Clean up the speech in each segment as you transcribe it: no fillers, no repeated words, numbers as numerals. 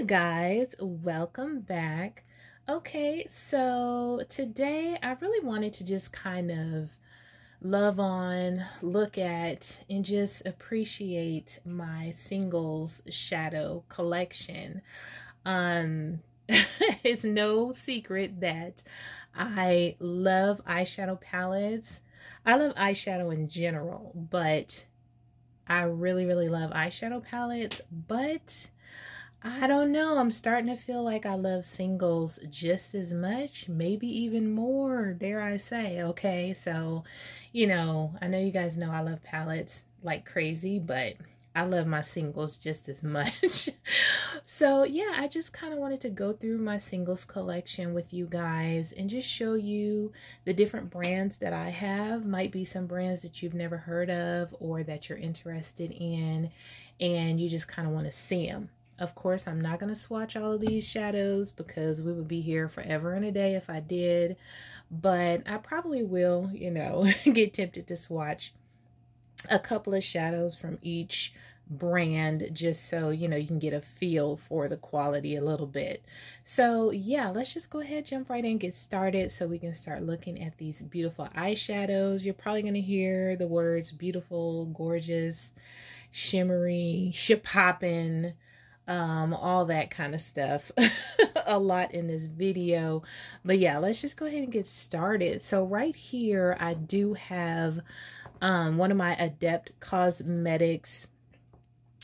you guys, welcome back. Okay, so today I really wanted to just kind of love on, look at, and just appreciate my Singles Shadow collection. It's no secret that I love eyeshadow palettes. I love eyeshadow in general, but I really love eyeshadow palettes, but I don't know, I'm starting to feel like I love singles just as much, maybe even more, dare I say. Okay, so, you know, I know you guys know I love palettes like crazy, but I love my singles just as much. So yeah, I just kind of wanted to go through my singles collection with you guys and just show you the different brands that I have. Might be some brands that you've never heard of or that you're interested in and you just kind of want to see them. Of course, I'm not going to swatch all of these shadows because we would be here forever and a day if I did, but I probably will, you know, get tempted to swatch a couple of shadows from each brand just so, you know, you can get a feel for the quality a little bit. So yeah, let's just go ahead, jump right in, get started so we can start looking at these beautiful eyeshadows. You're probably going to hear the words beautiful, gorgeous, shimmery, ship-hopping, all that kind of stuff a lot in this video. But yeah, let's just go ahead and get started. So right here I do have one of my Adept Cosmetics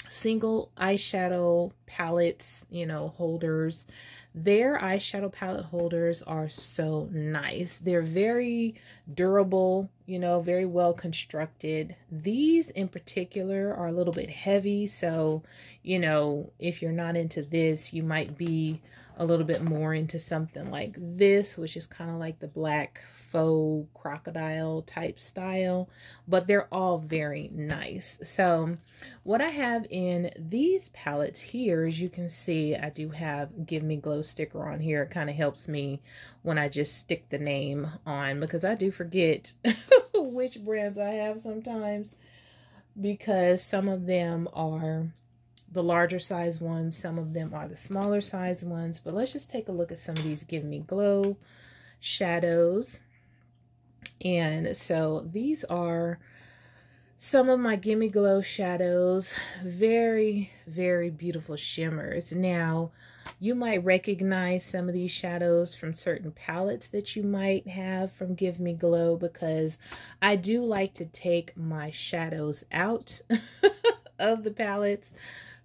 single eyeshadow palettes, you know, holders. Their eyeshadow palette holders are so nice. They're very durable, you know, very well constructed. These in particular are a little bit heavy, so, you know, if you're not into this, you might be a little bit more into something like this, which is kind of like the black faux crocodile type style, but they're all very nice. So what I have in these palettes here, as you can see, I do have Give Me Glow sticker on here. It kind of helps me when I just stick the name on because I do forget which brands I have sometimes because some of them are the larger size ones, some of them are the smaller size ones. But let's just take a look at some of these Give Me Glow shadows. And so these are some of my Give Me Glow shadows. Very beautiful shimmers. Now you might recognize some of these shadows from certain palettes that you might have from Give Me Glow because I do like to take my shadows out of the palettes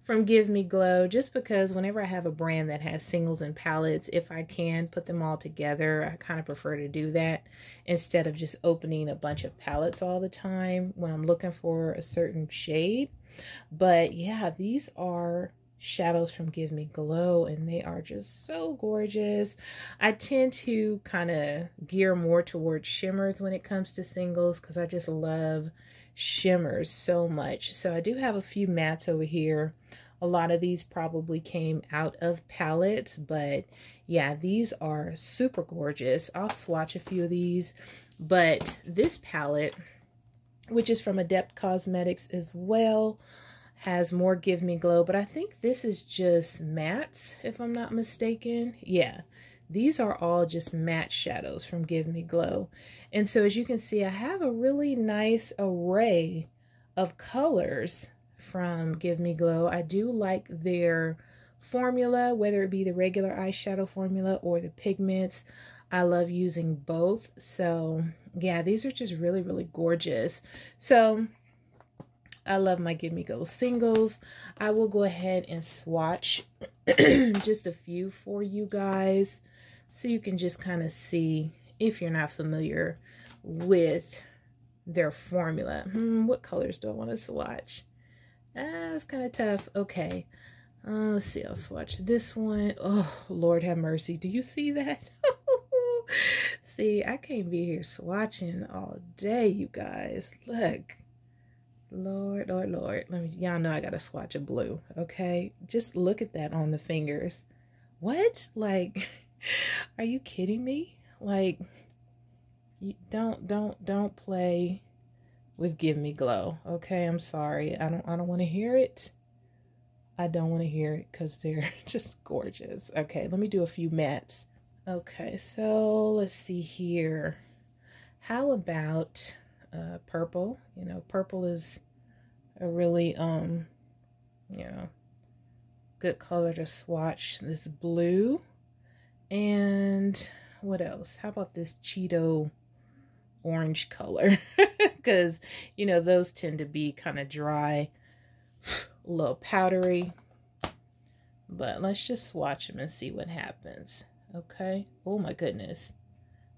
from Give Me Glow, just because whenever I have a brand that has singles and palettes, if I can put them all together, I kind of prefer to do that instead of just opening a bunch of palettes all the time when I'm looking for a certain shade. But yeah, these are shadows from Give Me Glow and they are just so gorgeous. I tend to kind of gear more towards shimmers when it comes to singles because I just love shimmers so much. So I do have a few mattes over here. A lot of these probably came out of palettes, but yeah, these are super gorgeous. I'll swatch a few of these, but this palette, which is from Adept Cosmetics as well, has more Give Me Glow, but I think this is just mattes, if I'm not mistaken. Yeah, these are all just matte shadows from Give Me Glow. And so as you can see, I have a really nice array of colors from Give Me Glow. I do like their formula, whether it be the regular eyeshadow formula or the pigments. I love using both. So yeah, these are just really gorgeous. So I love my Give Me Glow singles. I will go ahead and swatch just a few for you guys so you can just kind of see if you're not familiar with their formula. What colors do I want to swatch? It's kind of tough. Okay, let's see. I'll swatch this one. Oh, Lord have mercy. Do you see that? See, I can't be here swatching all day, you guys. Look. Lord, let me, y'all know I gotta swatch a blue. Okay, just look at that on the fingers. What? Like, are you kidding me? Like, you don't play with Give Me Glow. Okay, I'm sorry. I don't want to hear it. I don't want to hear it because they're just gorgeous. Okay, let me do a few mattes. Okay, so let's see here. How about purple? You know, purple is a really, you know, good color to swatch. This blue. And what else? How about this Cheeto orange color? Because, you know, those tend to be kind of dry, a little powdery. But let's just swatch them and see what happens. Okay. Oh my goodness.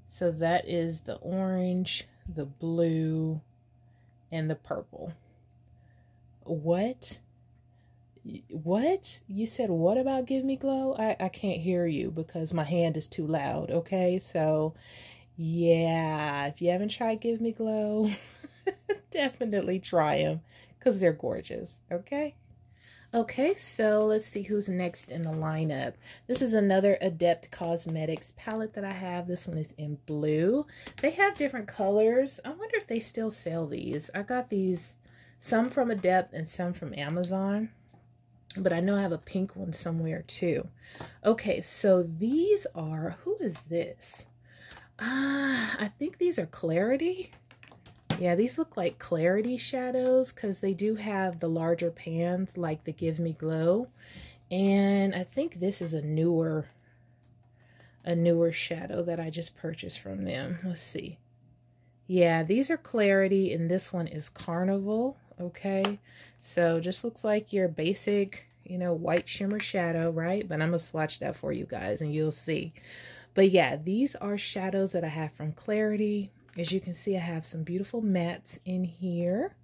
So that is the orange, the blue, and the purple. What? What? You said what about Give Me Glow? I can't hear you because my hand is too loud. Okay, so yeah, if you haven't tried Give Me Glow, definitely try them because they're gorgeous. Okay. Okay, so let's see who's next in the lineup. This is another Adept Cosmetics palette that I have. This one is in blue. They have different colors. I wonder if they still sell these. I got these, some from Adept and some from Amazon. But I know I have a pink one somewhere too. Okay, so these are, who is this? I think these are Clarity. Yeah, these look like Clarity shadows because they do have the larger pans like the Give Me Glow. And I think this is a newer shadow that I just purchased from them. Let's see. Yeah, these are Clarity and this one is Carnival. Okay, so just looks like your basic, you know, white shimmer shadow, right? But I'm going to swatch that for you guys and you'll see. But yeah, these are shadows that I have from Clarity. As you can see, I have some beautiful mattes in here.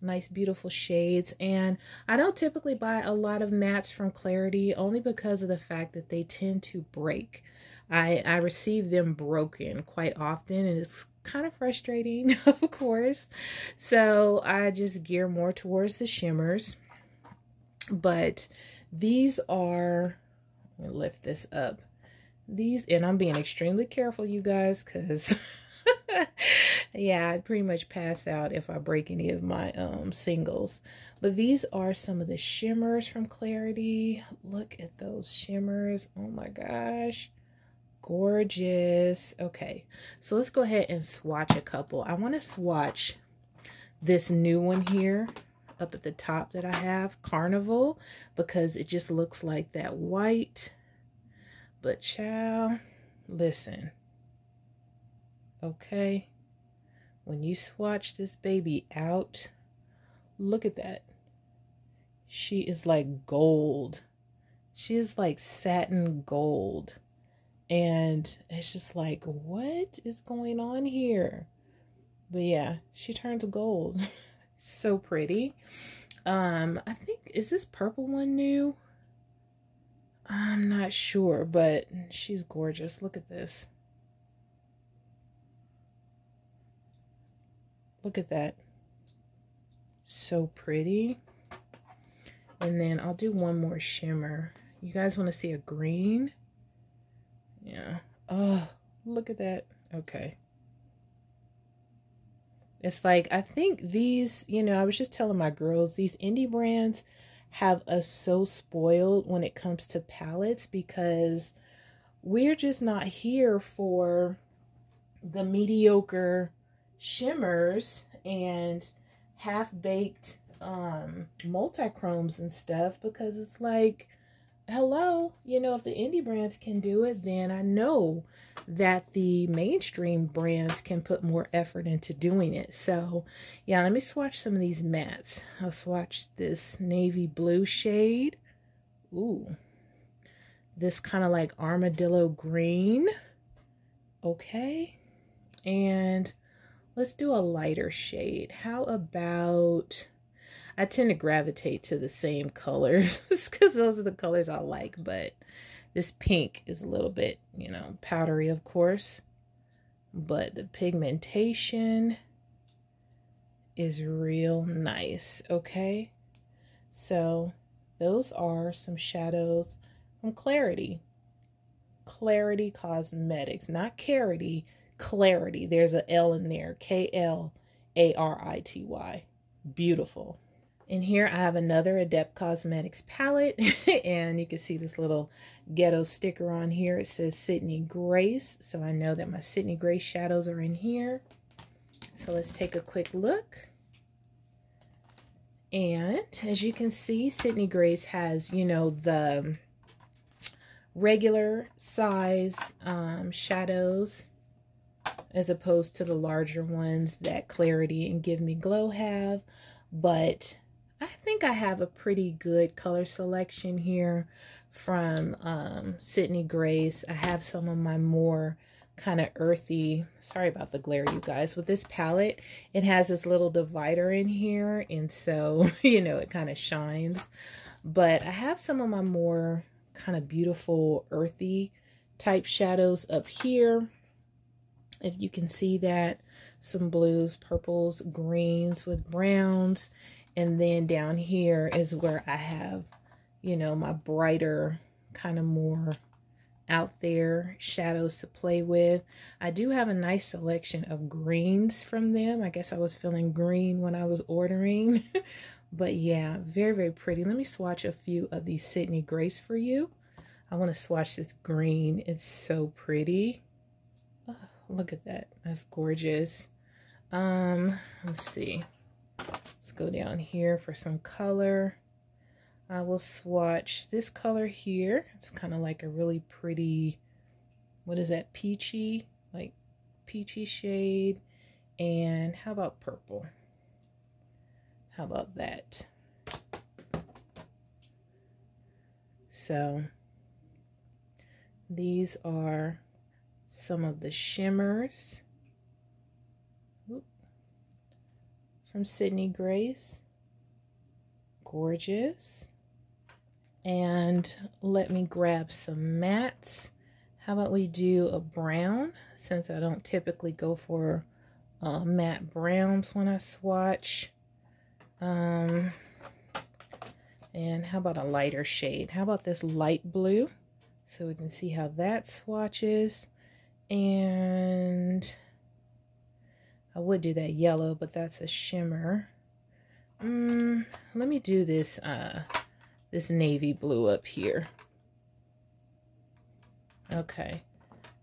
Nice, beautiful shades. And I don't typically buy a lot of mattes from Clarity only because of the fact that they tend to break. I receive them broken quite often and it's kind of frustrating, of course. So I just gear more towards the shimmers. But these are, let me lift this up. These, and I'm being extremely careful, you guys, because... yeah, I'd pretty much pass out if I break any of my singles. But these are some of the shimmers from Clarity. Look at those shimmers. Oh my gosh. Gorgeous. Okay, so let's go ahead and swatch a couple. I want to swatch this new one here up at the top that I have, Carnival, because it just looks like that white. But child, listen. Okay, when you swatch this baby out, look at that. She is like gold. She is like satin gold. And it's just like, what is going on here? But yeah, she turns gold. So pretty. I think, is this purple one new? I'm not sure, but she's gorgeous. Look at this. Look at that. So pretty. And then I'll do one more shimmer. You guys want to see a green? Yeah. Oh, look at that. Okay. It's like, I think these, you know, I was just telling my girls, these indie brands have us so spoiled when it comes to palettes because we're just not here for the mediocre shimmers and half-baked multi-chromes and stuff, because it's like, hello, you know, if the indie brands can do it, then I know that the mainstream brands can put more effort into doing it. So yeah, let me swatch some of these mattes. I'll swatch this navy blue shade. Ooh, this kind of like armadillo green. Okay, and let's do a lighter shade. How about, I tend to gravitate to the same colors because those are the colors I like, but this pink is a little bit, you know, powdery, of course, but the pigmentation is real nice. Okay, so those are some shadows from Clarity. Clarity Cosmetics, not Carity. Clarity. There's an L in there. K-L-A-R-I-T-Y. Beautiful. And here I have another Adept Cosmetics palette, and you can see this little ghetto sticker on here. It says Sydney Grace, so I know that my Sydney Grace shadows are in here. So let's take a quick look. And as you can see, Sydney Grace has, you know, the regular size shadows as opposed to the larger ones that Clarity and Give Me Glow have. But I think I have a pretty good color selection here from Sydney Grace. I have some of my more kind of earthy, sorry about the glare you guys, with this palette it has this little divider in here, and so you know it kind of shines, but I have some of my more kind of beautiful earthy type shadows up here, if you can see that, some blues, purples, greens with browns, and then down here is where I have, you know, my brighter kind of more out there shadows to play with. I do have a nice selection of greens from them. I guess I was feeling green when I was ordering. But yeah, very, very pretty. Let me swatch a few of these Sydney Grace for you. I want to swatch this green. It's so pretty. Oh, look at that. That's gorgeous. Let's see. Let's go down here for some color. I will swatch this color here. It's kind of like a really pretty, what is that, peachy, like peachy shade. And how about purple? How about that? So these are some of the shimmers from Sydney Grace. Gorgeous. And let me grab some mattes. How about we do a brown, since I don't typically go for matte browns when I swatch. And how about a lighter shade? How about this light blue? So we can see how that swatches. And I would do that yellow, but that's a shimmer. Let me do this this navy blue up here. Okay,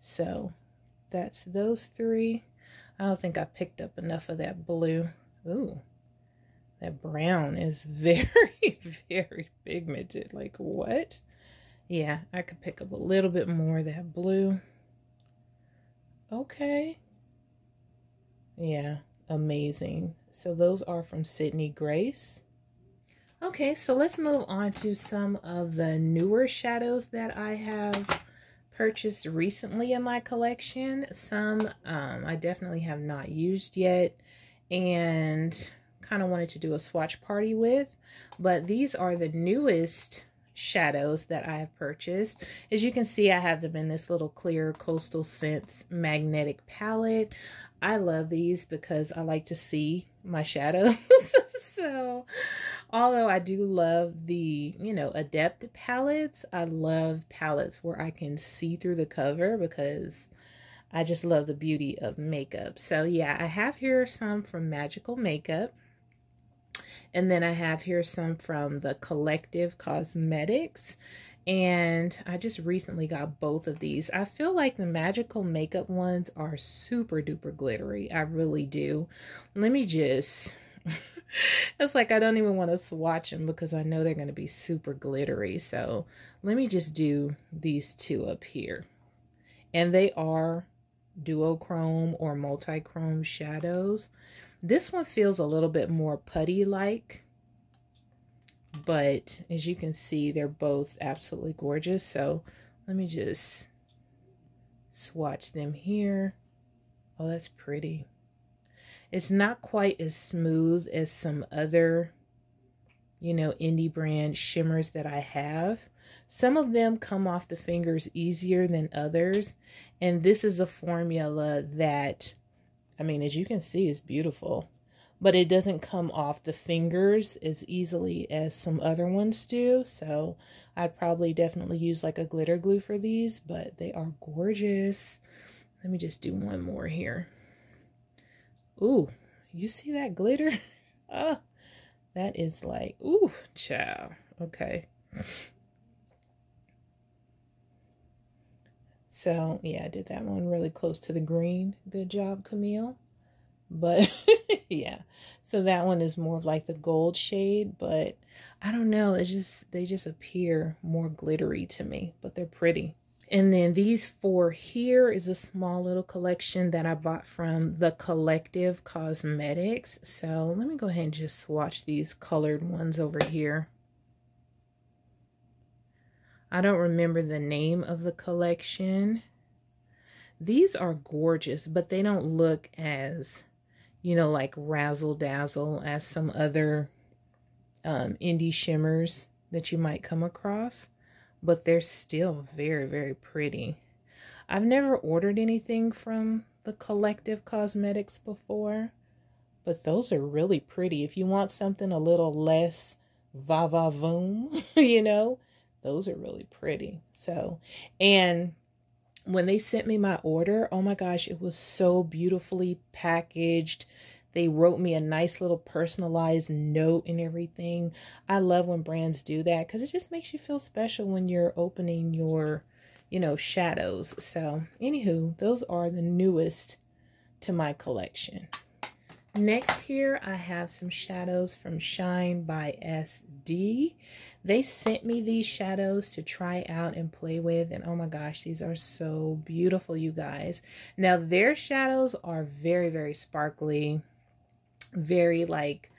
so that's those three. I don't think I picked up enough of that blue. Ooh, that brown is very, very pigmented. Like what? Yeah, I could pick up a little bit more of that blue. Okay. Yeah, amazing. So those are from Sydney Grace. Okay, so let's move on to some of the newer shadows that I have purchased recently in my collection. Some I definitely have not used yet and kind of wanted to do a swatch party with, but these are the newest shadows that I have purchased. As you can see, I have them in this little clear Coastal Scents magnetic palette. I love these because I like to see my shadows. So, although I do love the, you know, Adept palettes, I love palettes where I can see through the cover because I just love the beauty of makeup. So yeah, I have here some from Magical Makeup. And then I have here some from the Collective Cosmetics. And I just recently got both of these. I feel like the Magical Makeup ones are super duper glittery. I really do. Let me just... It's like I don't even want to swatch them because I know they're going to be super glittery. So let me just do these two up here. And they are duochrome or multichrome shadows. This one feels a little bit more putty-like, but as you can see, they're both absolutely gorgeous. So let me just swatch them here. Oh, that's pretty. It's not quite as smooth as some other, you know, indie brand shimmers that I have. Some of them come off the fingers easier than others, and this is a formula that, I mean, as you can see, it's beautiful, but it doesn't come off the fingers as easily as some other ones do. So I'd probably definitely use like a glitter glue for these, but they are gorgeous. Let me just do one more here. Ooh, you see that glitter? Oh, That is like, ooh, child. Okay. So, yeah, I did that one really close to the green. Good job, Camille. But, yeah. So that one is more of like the gold shade. But, I don't know. It's just, they just appear more glittery to me. But they're pretty. And then these four here is a small little collection that I bought from the Collective Cosmetics. So let me go ahead and just swatch these colored ones over here. I don't remember the name of the collection. These are gorgeous, but they don't look as, you know, like razzle dazzle as some other indie shimmers that you might come across. But they're still very, very pretty. I've never ordered anything from the Collective Cosmetics before, but those are really pretty. If you want something a little less va-va-voom, you know, those are really pretty. So, and when they sent me my order, oh my gosh, it was so beautifully packaged. They wrote me a nice little personalized note and everything. I love when brands do that because it just makes you feel special when you're opening your, you know, shadows. So, anywho, those are the newest to my collection. Next here, I have some shadows from Shine by SD. They sent me these shadows to try out and play with. And oh my gosh, these are so beautiful, you guys. Now, their shadows are very, very sparkly. Very like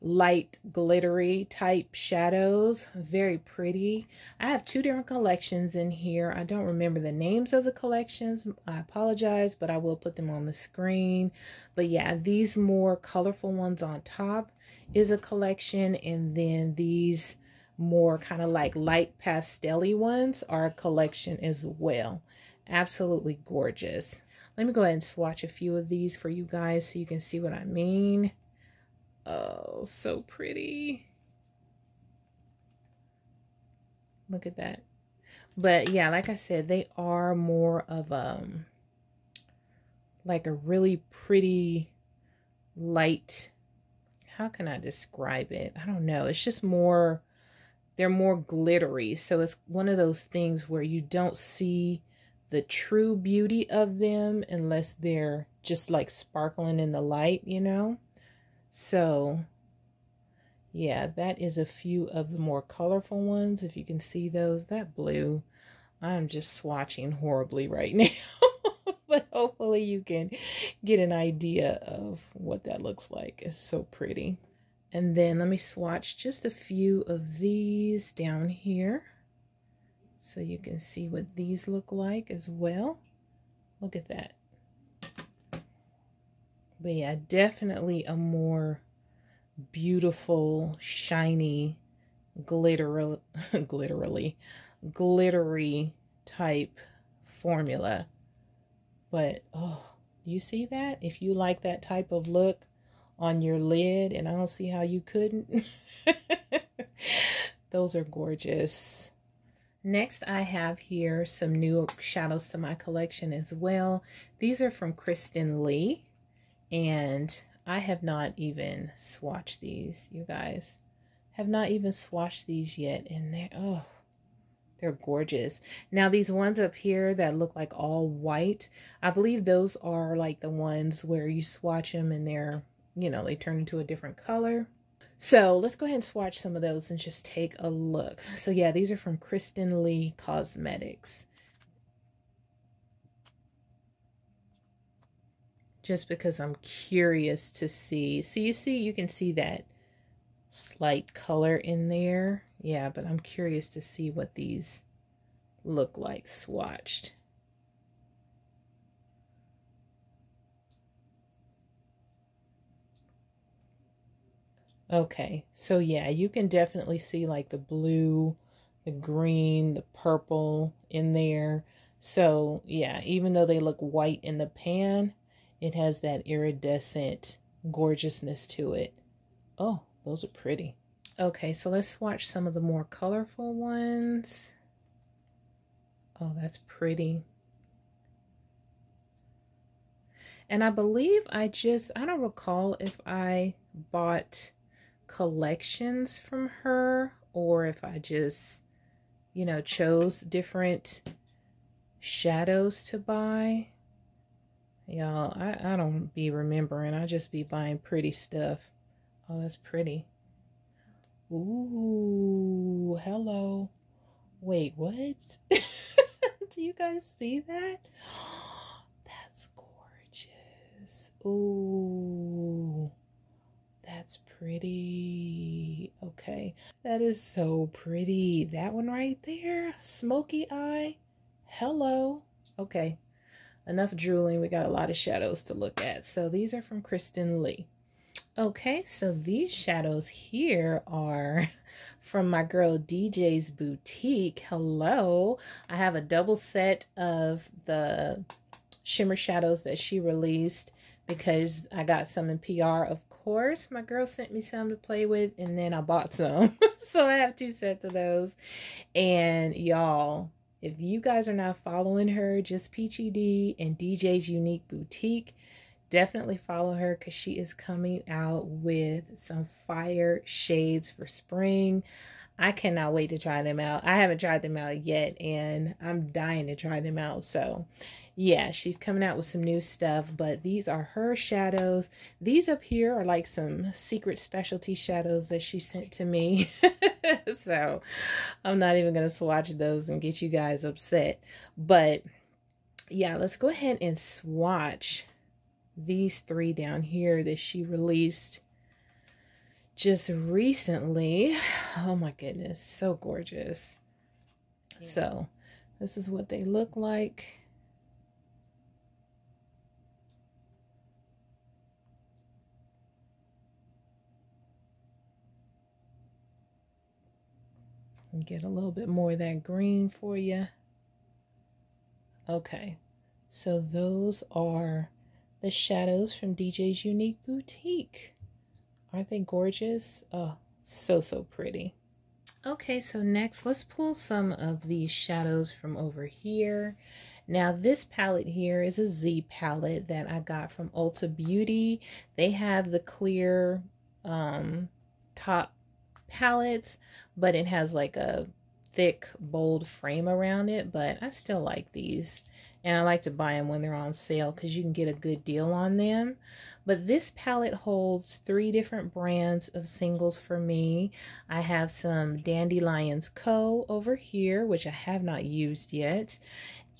light glittery type shadows, very pretty. I have two different collections in here. I don't remember the names of the collections. I apologize, but I will put them on the screen. But yeah, these more colorful ones on top is a collection, and then these more kind of like light pastel-y ones are a collection as well. Absolutely gorgeous. Let me go ahead and swatch a few of these for you guys so you can see what I mean. Oh, so pretty. Look at that. But yeah, like I said, they are more of like a really pretty light. How can I describe it? I don't know. It's just more, they're more glittery. So it's one of those things where you don't see the true beauty of them unless they're just like sparkling in the light, you know? So, yeah, that is a few of the more colorful ones. If you can see those, that blue, I'm just swatching horribly right now. But hopefully you can get an idea of what that looks like. It's so pretty. And then let me swatch just a few of these down here so you can see what these look like as well. Look at that. But yeah, definitely a more beautiful, shiny, glittery type formula. But, oh, you see that? If you like that type of look on your lid, and I don't see how you couldn't, those are gorgeous. Next, I have here some new shadows to my collection as well. These are from Kristen Lee. And I have not even swatched these, you guys. Have not even swatched these yet. And they're gorgeous. Now, these ones up here that look like all white, I believe those are like the ones where you swatch them and they're, you know, they turn into a different color. So let's go ahead and swatch some of those and just take a look. So yeah, these are from Kristen Lee Cosmetics. Just because I'm curious to see. So you see, you can see that slight color in there. Yeah, but I'm curious to see what these look like swatched. Okay, so yeah, you can definitely see like the blue, the green, the purple in there. So yeah, even though they look white in the pan, it has that iridescent gorgeousness to it. Oh, those are pretty. Okay, so let's swatch some of the more colorful ones. Oh, that's pretty. And I believe I don't recall if I bought collections from her, or if I just, you know, chose different shadows to buy. Y'all, I don't be remembering. I just be buying pretty stuff. Oh, that's pretty. Ooh, hello. Wait, what? Do you guys see that? That's gorgeous. Ooh, that's pretty. Okay, that is so pretty. That one right there, smoky eye. Hello. Okay, enough drooling. We got a lot of shadows to look at. So these are from Kristen Lee. Okay, so these shadows here are from my girl DJ's Boutique. Hello. I have a double set of the shimmer shadows that she released because I got some in PR, of course. My girl sent me some to play with, and then I bought some. So I have two sets of those. And y'all, if you guys are not following her, just Peachy D and DJ's Unique Boutique, definitely follow her because she is coming out with some fire shades for spring. I cannot wait to try them out. I haven't tried them out yet, and I'm dying to try them out. So yeah, she's coming out with some new stuff, but these are her shadows. These up here are like some secret specialty shadows that she sent to me. So I'm not even going to swatch those and get you guys upset. But yeah, let's go ahead and swatch these three down here that she released just recently. Oh my goodness, so gorgeous. Yeah. So this is what they look like. And get a little bit more of that green for you. Okay, so those are the shadows from DJ's Unique Boutique. Aren't they gorgeous? Oh, so, so pretty. Okay, so next, let's pull some of these shadows from over here. Now, this palette here is a Z palette that I got from Ulta Beauty. They have the clear top palettes, but it has like a thick, bold frame around it, but I still like these. And I like to buy them when they're on sale because you can get a good deal on them. But this palette holds three different brands of singles for me. I have some Dandelions Co. over here, which I have not used yet.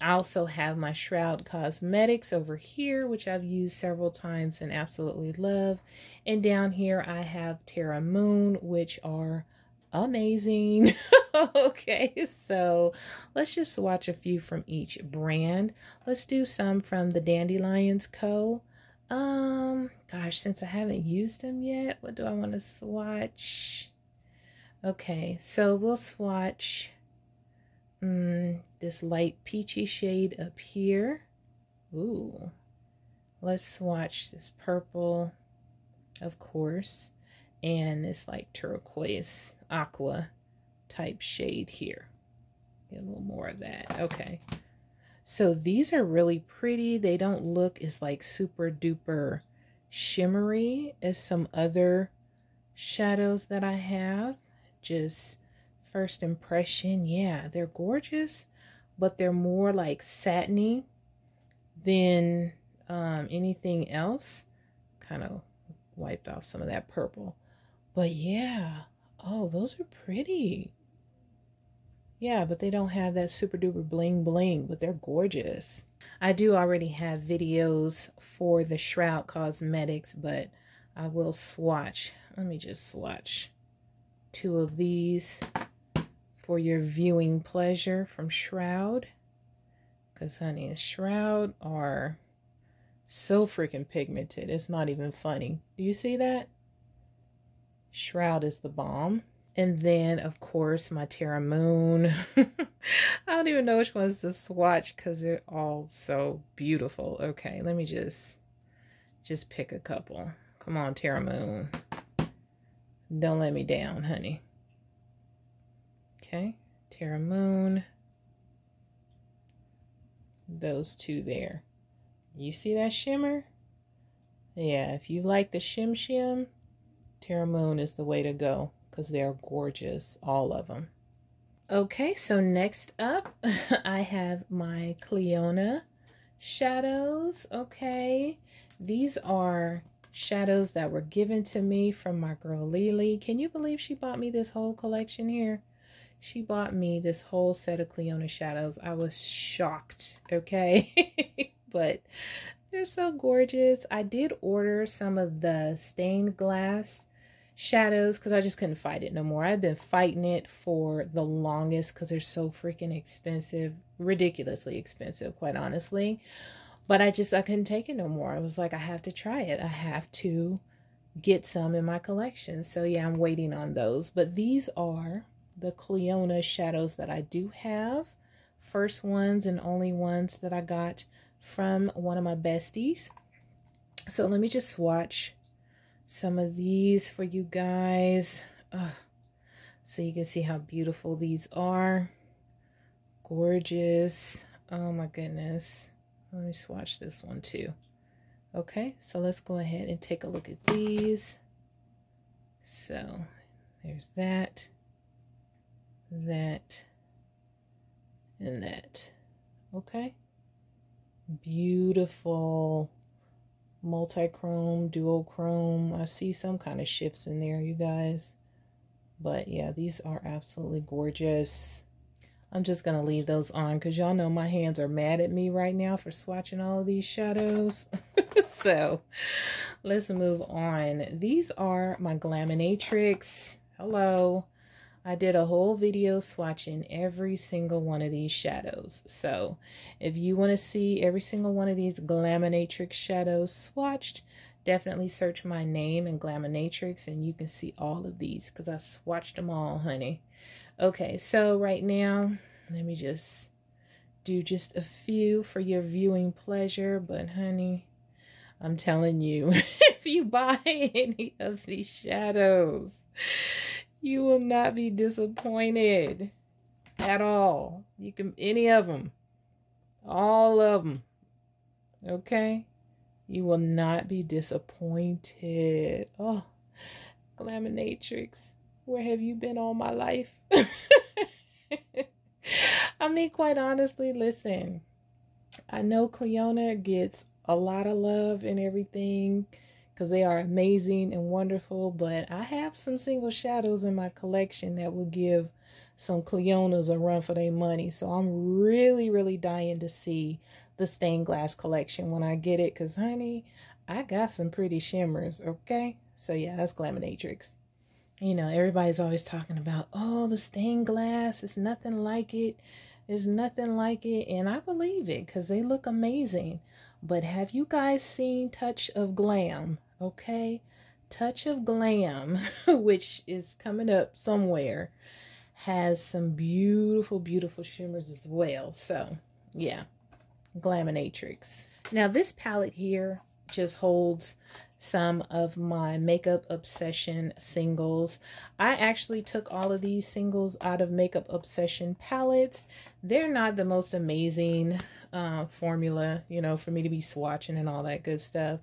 I also have my Shroud Cosmetics over here, which I've used several times and absolutely love. And down here I have Terra Moon, which are amazing. Okay, so let's just swatch a few from each brand. Let's do some from the Dandelions Co. Gosh, since I haven't used them yet, what do I want to swatch? Okay, so we'll swatch this light peachy shade up here. Ooh, let's swatch this purple, of course, and this like turquoise aqua type shade here. Get a little more of that. Okay, so these are really pretty. They don't look as like super duper shimmery as some other shadows that I have. Just first impression, yeah, they're gorgeous, but they're more like satiny than anything else. Kind of wiped off some of that purple, but yeah, oh, those are pretty. Yeah, but they don't have that super duper bling bling, but they're gorgeous. I do already have videos for the Shroud Cosmetics, but I will swatch. Let me just swatch two of these for your viewing pleasure from Shroud. Because, honey, Shroud are so freaking pigmented. It's not even funny. Do you see that? Shroud is the bomb. And then, of course, my Terra Moon. I don't even know which ones to swatch because they're all so beautiful. Okay, let me just pick a couple. Come on, Terra Moon. Don't let me down, honey. Okay, Terra Moon. Those two there. You see that shimmer? Yeah, if you like the shim shim, Terra Moon is the way to go because they are gorgeous, all of them. Okay, so next up, I have my Clionadh shadows. Okay, these are shadows that were given to me from my girl Lily. Can you believe she bought me this whole collection here? She bought me this whole set of Clionadh shadows. I was shocked, okay? But they're so gorgeous. I did order some of the stained glass shadows because I just couldn't fight it no more. I've been fighting it for the longest because they're so freaking expensive, ridiculously expensive, quite honestly. But I couldn't take it no more. I was like, I have to try it. I have to get some in my collection. So yeah, I'm waiting on those. But these are the Clionadh shadows that I do have. First ones and only ones that I got from one of my besties. So let me just swatch some of these for you guys. So you can see how beautiful these are. Gorgeous. Oh my goodness. Let me swatch this one too. Okay, so let's go ahead and take a look at these. So there's that, that, and that. Okay, beautiful multi-chrome, duochrome. I see some kind of shifts in there, you guys. But yeah, these are absolutely gorgeous. I'm just going to leave those on because y'all know my hands are mad at me right now for swatching all of these shadows. So let's move on. These are my Glaminatrix. Hello. I did a whole video swatching every single one of these shadows. So if you want to see every single one of these Glaminatrix shadows swatched, definitely search my name and Glaminatrix and you can see all of these because I swatched them all, honey. Okay, so right now, let me just do just a few for your viewing pleasure. But honey, I'm telling you, if you buy any of these shadows, you will not be disappointed at all. You can, any of them, all of them, okay? You will not be disappointed. Oh, Glaminatrix. Where have you been all my life? I mean, quite honestly, listen, I know Clionadh gets a lot of love and everything because they are amazing and wonderful, but I have some single shadows in my collection that will give some Clionadhs a run for their money. So I'm really, really dying to see the stained glass collection when I get it because, honey, I got some pretty shimmers, okay? So yeah, that's Glaminatrix. You know, everybody's always talking about, oh, the stained glass, it's nothing like it. It's nothing like it. And I believe it because they look amazing. But have you guys seen Touch of Glam? Okay, Touch of Glam, which is coming up somewhere, has some beautiful, beautiful shimmers as well. So, yeah, Glaminatrix. Now, this palette here just holds some of my Makeup Obsession singles. I actually took all of these singles out of Makeup Obsession palettes. They're not the most amazing formula, you know, for me to be swatching and all that good stuff.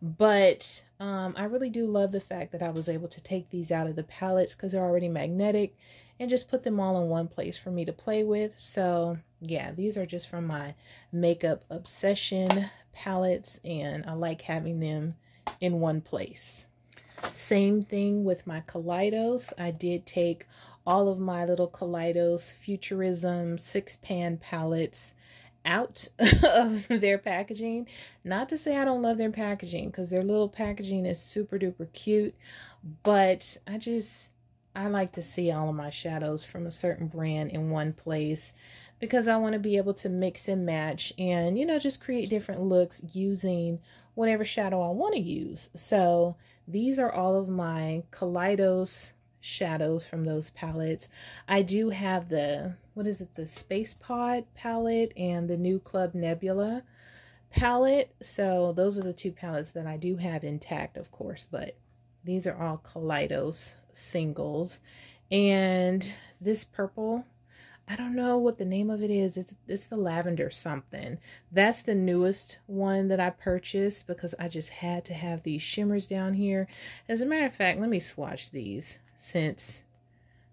But I really do love the fact that I was able to take these out of the palettes because they're already magnetic and just put them all in one place for me to play with. So yeah, these are just from my Makeup Obsession palettes and I like having them in one place. Same thing with my Kaleidos. I did take all of my little Kaleidos Futurism 6-pan palettes out of their packaging. Not to say I don't love their packaging because their little packaging is super duper cute, but I like to see all of my shadows from a certain brand in one place because I want to be able to mix and match and, you know, just create different looks using whatever shadow I want to use. So these are all of my Kaleidos shadows from those palettes. I do have the, what is it, the Space Pod palette and the new Club Nebula palette. So those are the two palettes that I do have intact, of course, but these are all Kaleidos singles. And this purple, I don't know what the name of it is. It's the lavender something. That's the newest one that I purchased because I just had to have these shimmers down here. As a matter of fact, let me swatch these since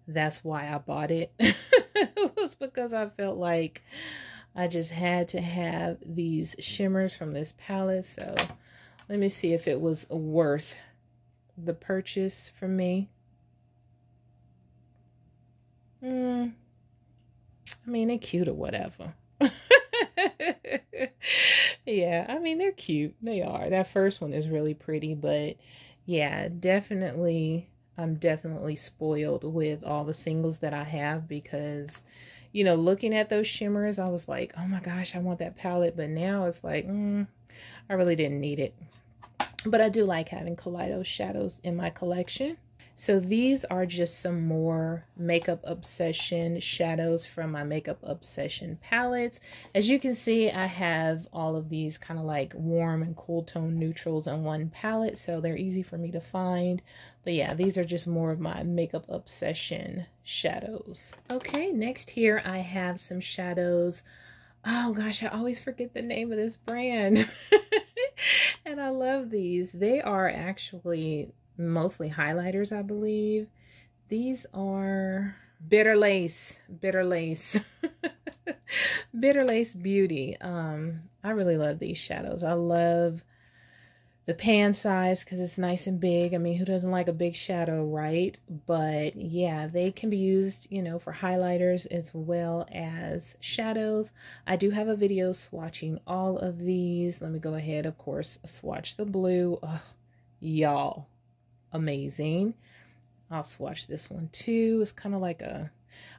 that's why I bought it. It was because I felt like I just had to have these shimmers from this palette. So let me see if it was worth the purchase for me. I mean, they're cute or whatever. Yeah, I mean, they're cute. They are. That first one is really pretty, but yeah, definitely. I'm definitely spoiled with all the singles that I have because, you know, looking at those shimmers, I was like, oh my gosh, I want that palette. But now it's like, I really didn't need it. But I do like having Kaleidos shadows in my collection. So these are just some more Makeup Obsession shadows from my Makeup Obsession palettes. As you can see, I have all of these kind of like warm and cool tone neutrals in one palette, so they're easy for me to find. But yeah, these are just more of my Makeup Obsession shadows. Okay, next here I have some shadows. Oh gosh, I always forget the name of this brand. And I love these. They are actually mostly highlighters, I believe. These are Bitter Lace Bitter Lace Beauty. I really love these shadows. I love the pan size because it's nice and big. I mean, who doesn't like a big shadow, right? But yeah, they can be used, you know, for highlighters as well as shadows. I do have a video swatching all of these. Let me go ahead, of course, swatch the blue. Ugh, y'all, amazing. I'll swatch this one too. It's kind of like a,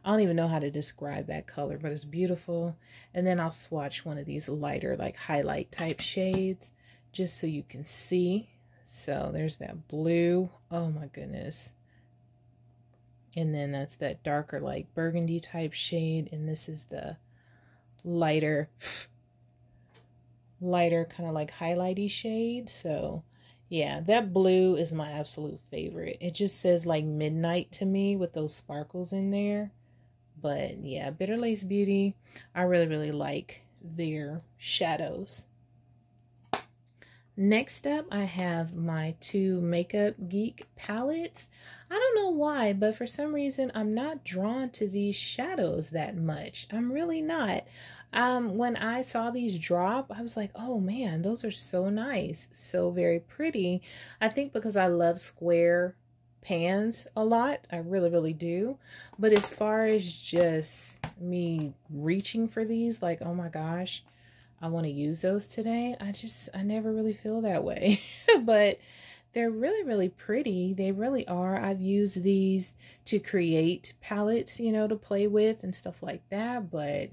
I don't even know how to describe that color, but it's beautiful. And then I'll swatch one of these lighter, like highlight type shades, just so you can see. So there's that blue. Oh my goodness. And then that's that darker, like burgundy type shade. And this is the lighter kind of like highlighty shade. So yeah, that blue is my absolute favorite. It just says like midnight to me with those sparkles in there. But yeah, Bitter Lace Beauty, I really, really like their shadows. Next up, I have my two Makeup Geek palettes. I don't know why, but for some reason, I'm not drawn to these shadows that much. I'm really not. When I saw these drop, I was like, oh man, those are so nice. So very pretty. I think because I love square pans a lot. I really, really do. But as far as just me reaching for these, like, oh my gosh, I want to use those today. I never really feel that way. But they're really, really pretty. They really are. I've used these to create palettes, you know, to play with and stuff like that. But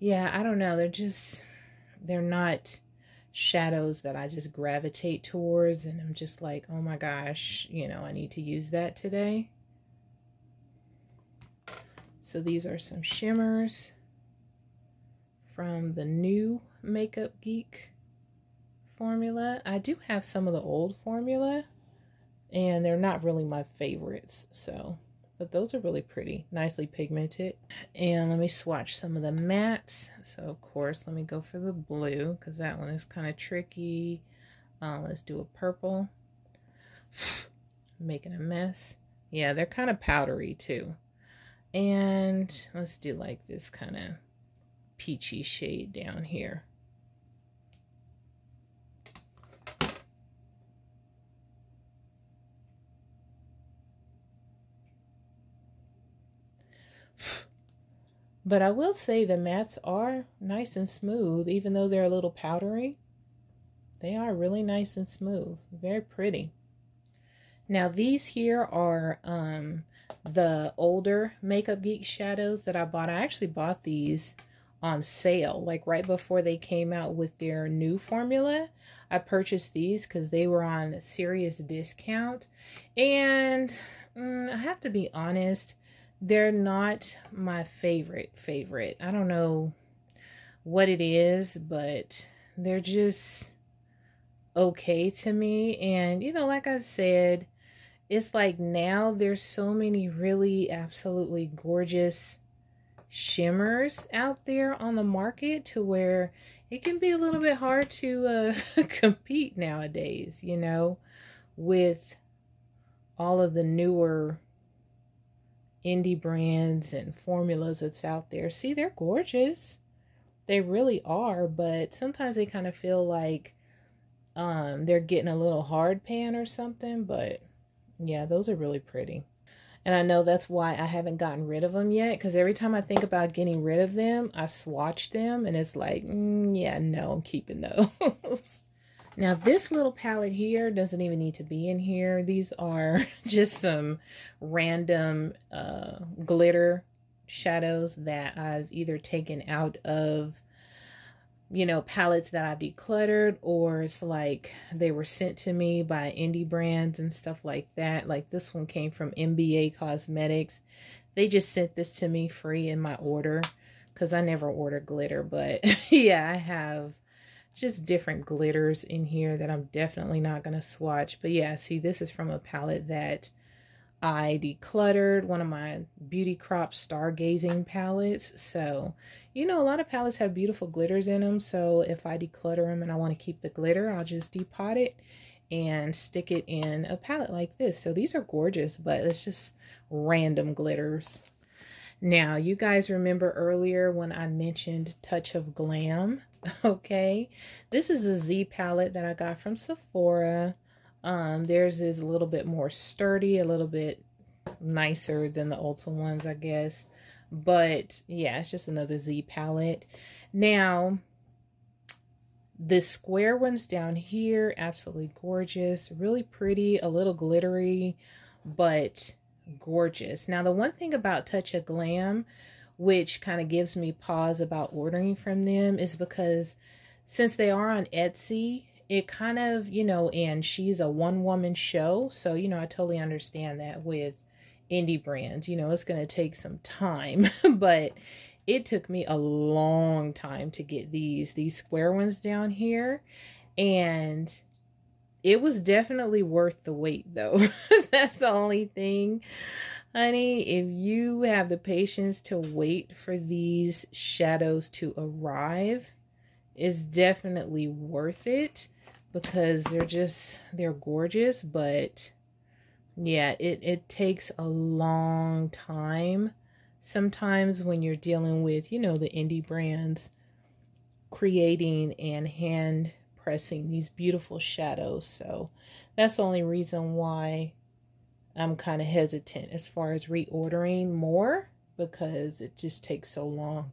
yeah, I don't know. They're not shadows that I just gravitate towards. And I'm just like, oh my gosh, you know, I need to use that today. So these are some shimmers from the new Makeup Geek formula. I do have some of the old formula and they're not really my favorites, so, but those are really pretty, nicely pigmented. And let me swatch some of the mattes. So of course, let me go for the blue because that one is kind of tricky. Let's do a purple. Making a mess. Yeah, they're kind of powdery too. And let's do like this kind of peachy shade down here. But I will say the mattes are nice and smooth, even though they're a little powdery. They are really nice and smooth, very pretty. Now these here are the older Makeup Geek shadows that I bought. I actually bought these on sale, like right before they came out with their new formula. I purchased these because they were on a serious discount. And I have to be honest, they're not my favorite. I don't know what it is, but they're just okay to me. And you know, like I've said, it's like now there's so many really absolutely gorgeous shimmers out there on the market to where it can be a little bit hard to compete nowadays, you know, with all of the newer indie brands and formulas that's out there. See, they're gorgeous. They really are, but sometimes they kind of feel like they're getting a little hard pan or something, but yeah, those are really pretty. And I know that's why I haven't gotten rid of them yet, because every time I think about getting rid of them, I swatch them, and it's like, yeah, no, I'm keeping those. Now, this little palette here doesn't even need to be in here. These are just some random glitter shadows that I've either taken out of, you know, palettes that I've decluttered, or it's like they were sent to me by indie brands and stuff like that. Like this one came from MBA Cosmetics. They just sent this to me free in my order because I never order glitter. But yeah, I have just different glitters in here that I'm definitely not going to swatch. But yeah, see, this is from a palette that I decluttered, one of my Beauty Crop stargazing palettes. So, you know, a lot of palettes have beautiful glitters in them. So if I declutter them and I want to keep the glitter, I'll just depot it and stick it in a palette like this. So these are gorgeous, but it's just random glitters. Now, you guys remember earlier when I mentioned Touch of Glam, okay? This is a Z palette that I got from Sephora. Theirs is a little bit more sturdy, a little bit nicer than the Ulta ones, I guess. But yeah, it's just another Z palette. Now, the square ones down here, absolutely gorgeous, really pretty, a little glittery, but gorgeous. Now, the one thing about Touch of Glam, which kind of gives me pause about ordering from them, is because since they are on Etsy, it kind of, you know, and she's a one-woman show, so, you know, I totally understand that with indie brands. You know, it's going to take some time, but it took me a long time to get these square ones down here, and it was definitely worth the wait, though. That's the only thing, honey. If you have the patience to wait for these shadows to arrive, it's definitely worth it, because they're gorgeous, but yeah, it takes a long time sometimes when you're dealing with, you know, the indie brands creating and hand pressing these beautiful shadows. So that's the only reason why I'm kind of hesitant as far as reordering more, because it just takes so long.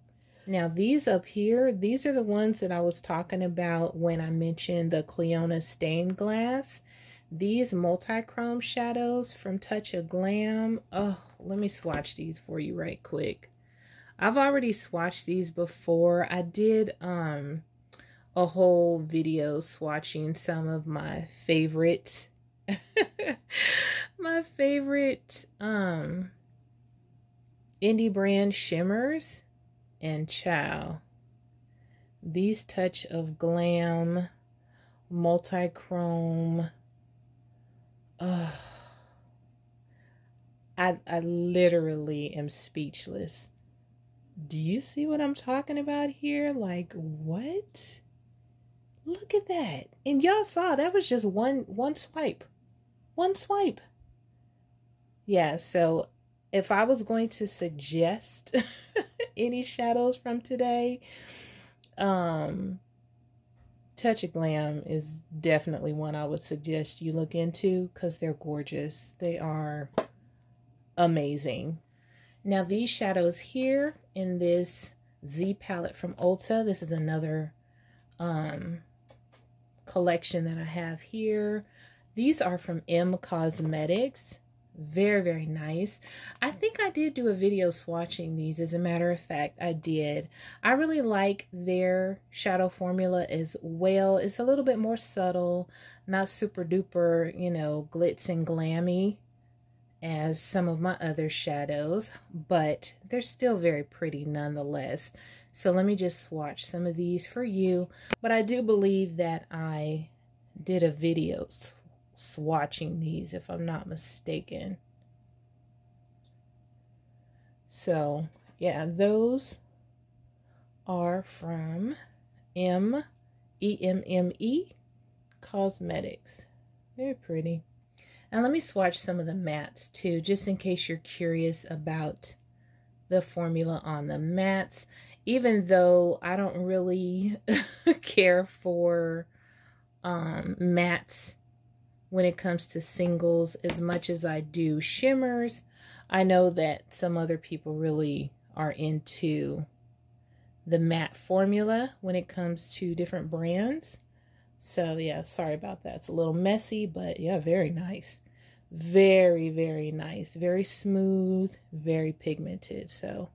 Now, these up here, these are the ones that I was talking about when I mentioned the Clionadh stained glass. These multi-chrome shadows from Touch of Glam. Oh, let me swatch these for you right quick. I've already swatched these before. I did a whole video swatching some of my favorite indie brand shimmers. And chow, these Touch of Glam multi-chrome, I literally am speechless. Do you see what I'm talking about here? Like, what? Look at that. And y'all saw that was just one swipe. One swipe. Yeah, so if I was going to suggest any shadows from today, Touch of Glam is definitely one I would suggest you look into, because they're gorgeous. They are amazing. Now, these shadows here in this Z palette from Ulta, this is another collection that I have here. These are from MEMEME Cosmetics. Very, very nice. I think I did do a video swatching these. As a matter of fact, I did. I really like their shadow formula as well. It's a little bit more subtle, not super duper, you know, glitz and glammy as some of my other shadows, but they're still very pretty nonetheless. So let me just swatch some of these for you. But I do believe that I did a video swatching these, if I'm not mistaken. So yeah, those are from MEMEME Cosmetics. Very pretty. And let me swatch some of the mattes too, just in case you're curious about the formula on the mattes. Even though I don't really care for mattes when it comes to singles as much as I do shimmers. I know that some other people really are into the matte formula when it comes to different brands. So yeah, sorry about that. It's a little messy, but yeah, very nice. Very, very nice. Very smooth, very pigmented. So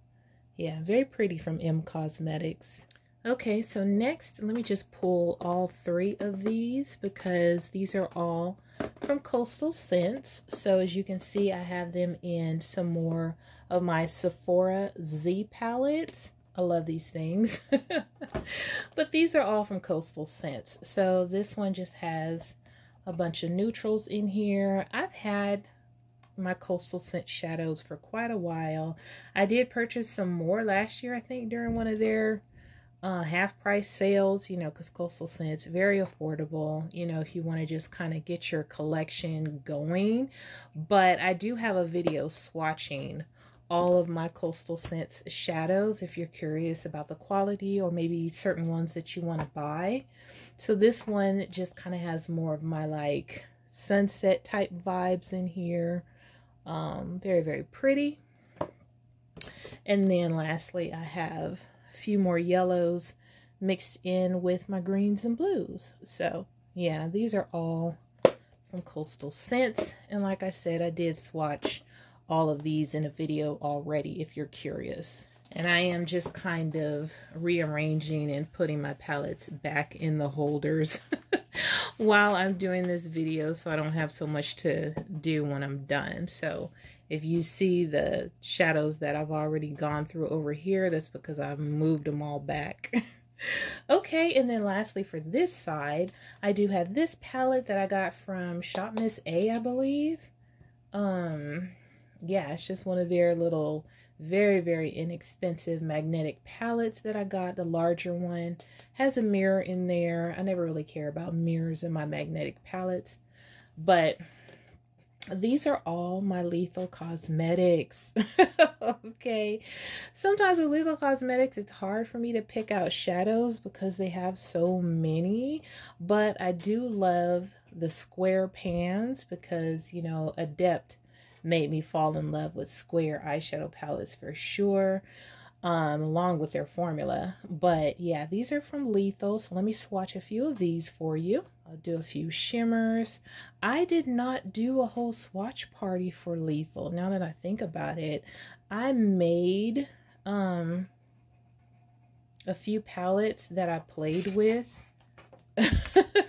yeah, very pretty from M Cosmetics. Okay, so next, let me just pull all three of these because these are all from Coastal Scents. So as you can see, I have them in some more of my Sephora Z palettes. I love these things. But these are all from Coastal Scents. So this one just has a bunch of neutrals in here. I've had my Coastal Scent shadows for quite a while. I did purchase some more last year, I think, during one of their half price sales, you know, because Coastal Scents, very affordable, you know, if you want to just kind of get your collection going. But I do have a video swatching all of my Coastal Scents shadows if you're curious about the quality or maybe certain ones that you want to buy. So this one just kind of has more of my like sunset type vibes in here. Very, very pretty. And then lastly, I have a few more yellows mixed in with my greens and blues. So yeah, these are all from Coastal Scents. And like I said, I did swatch all of these in a video already if you're curious. And I am just kind of rearranging and putting my palettes back in the holders while I'm doing this video, so I don't have so much to do when I'm done. So if you see the shadows that I've already gone through over here, that's because I've moved them all back. Okay, and then lastly for this side, I do have this palette that I got from Shop Miss A, I believe. Yeah, it's just one of their little very, very inexpensive magnetic palettes that I got. The larger one has a mirror in there. I never really care about mirrors in my magnetic palettes, but these are all my Lethal Cosmetics. Okay, sometimes with Lethal Cosmetics it's hard for me to pick out shadows because they have so many, but I do love the square pans because, you know, Adept made me fall in love with square eyeshadow palettes for sure, along with their formula. But yeah, these are from Lethal, so let me swatch a few of these for you. I'll do a few shimmers. I did not do a whole swatch party for Lethal. Now that I think about it, I made a few palettes that I played with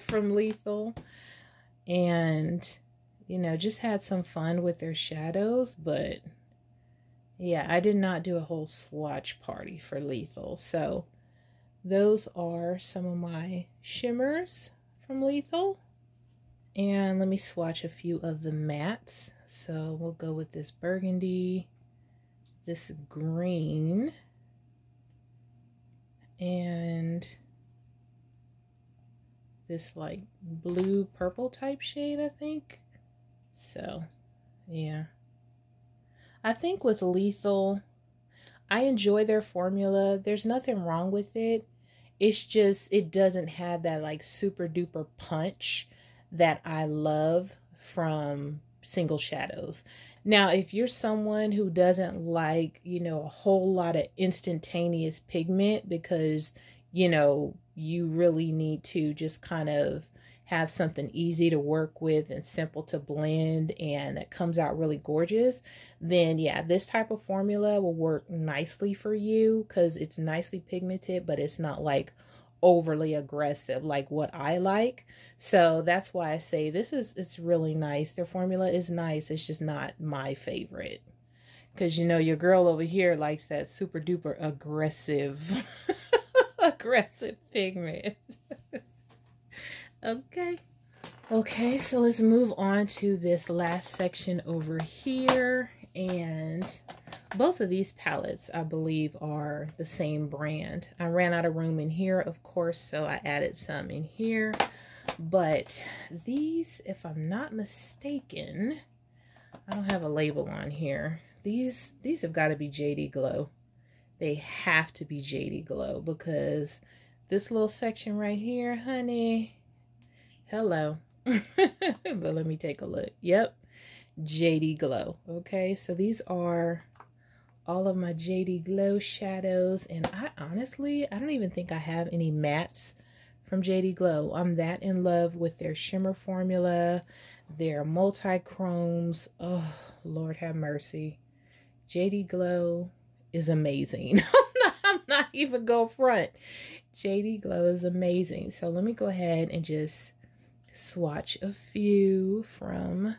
from Lethal, and you know, just had some fun with their shadows. But yeah, I did not do a whole swatch party for Lethal. So those are some of my shimmers from Lethal. And let me swatch a few of the mattes. So we'll go with this burgundy, this green, and this like blue purple type shade, I think. So yeah, I think with Lethal, I enjoy their formula. There's nothing wrong with it. It's just, it doesn't have that like super duper punch that I love from single shadows. Now, if you're someone who doesn't like, you know, a whole lot of instantaneous pigment because, you know, you really need to just kind of have something easy to work with and simple to blend and it comes out really gorgeous, then yeah, this type of formula will work nicely for you because it's nicely pigmented, but it's not like overly aggressive like what I like. So that's why I say this is, it's really nice. Their formula is nice. It's just not my favorite because, you know, your girl over here likes that super duper aggressive, aggressive pigment. Okay, so let's move on to this last section over here. And Both of these palettes, I believe, are the same brand. I ran out of room in here, of course, so I added some in here. But these, if I'm not mistaken, I don't have a label on here. These have got to be JD Glow. They have to be JD Glow because this little section right here, honey, hello. But let me take a look. Yep, JD Glow. Okay, so these are all of my JD Glow shadows. And I honestly, I don't even think I have any mattes from JD Glow. I'm that in love with their shimmer formula, their multi-chromes. Oh, Lord have mercy. JD Glow is amazing. I'm not even go front. JD Glow is amazing. So let me go ahead and just swatch a few from